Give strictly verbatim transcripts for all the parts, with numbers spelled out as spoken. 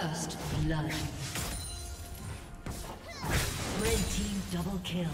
First blood. Red team double kill.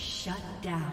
Shut down.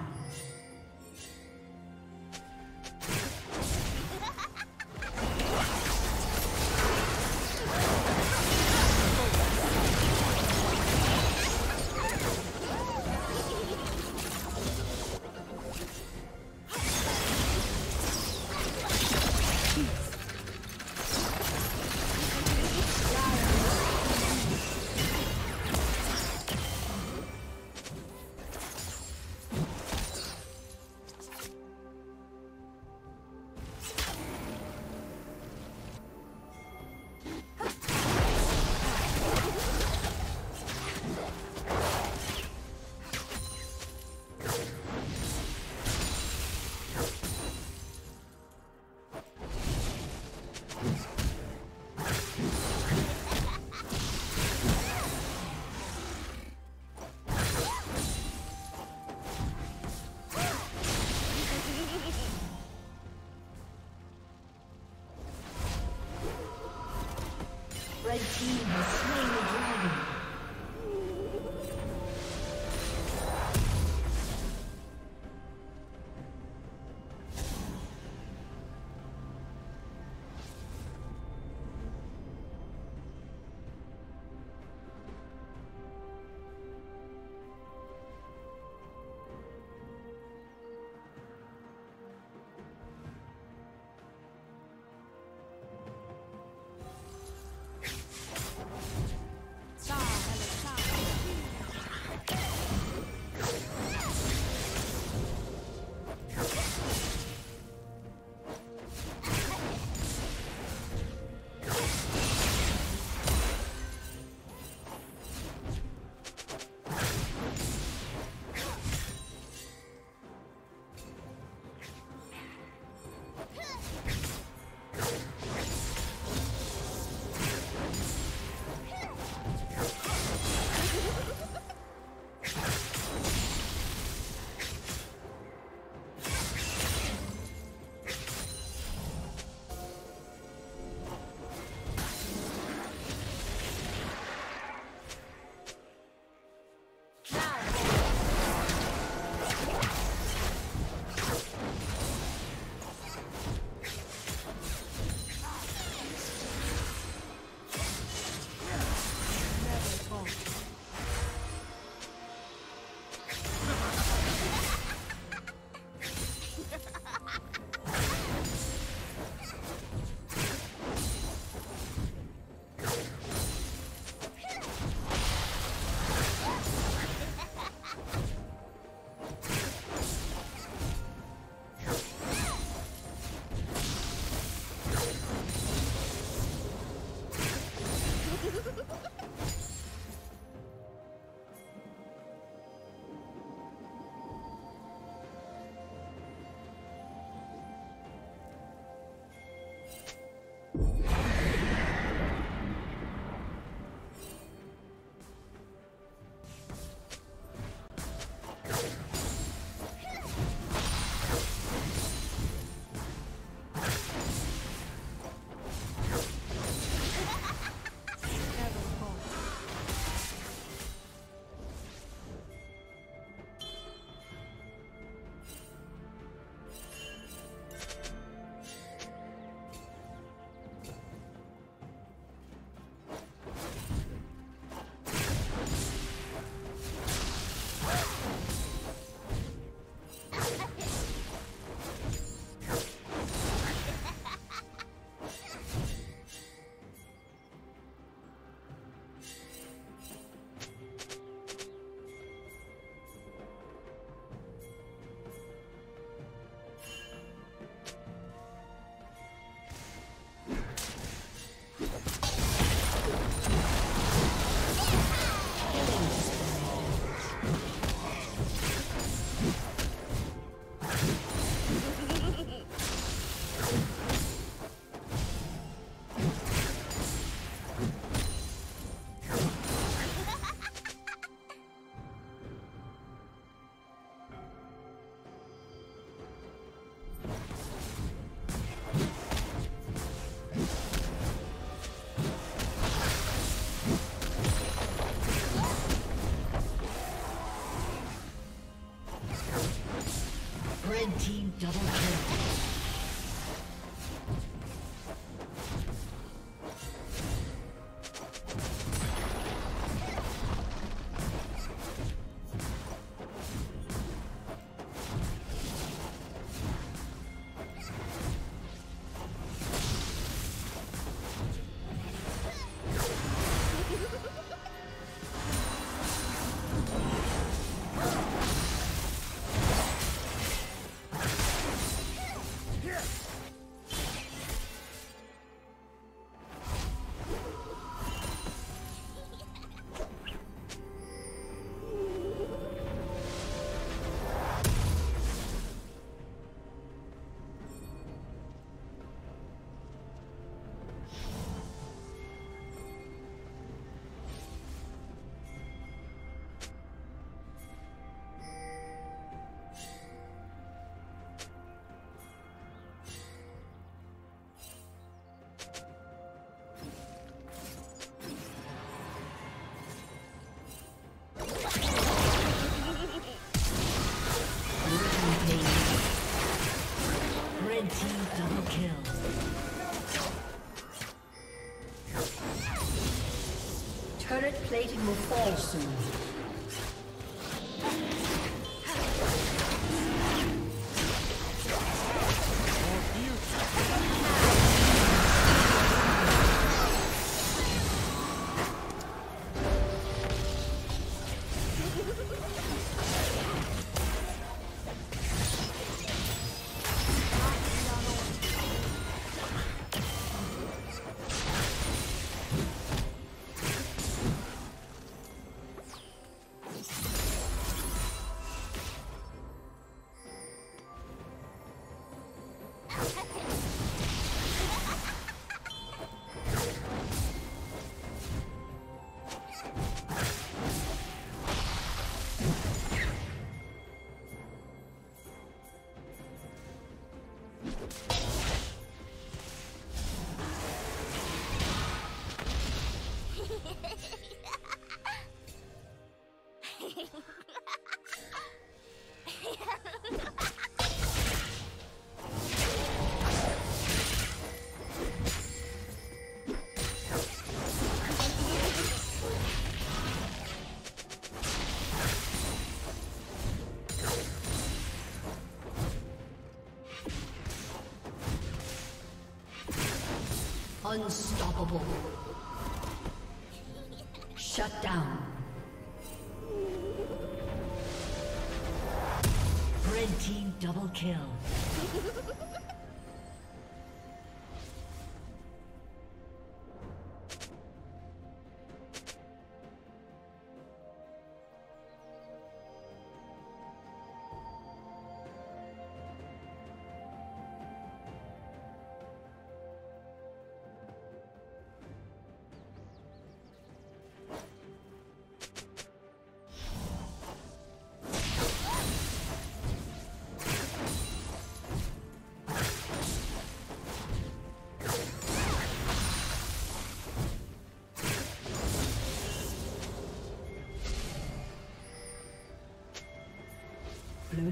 Red team has slain the dragon. Turret plating will fall soon. Unstoppable. Shut down. Red team double kill. Blue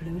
Blue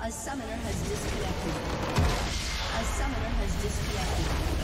A summoner has disconnected. A summoner has disconnected.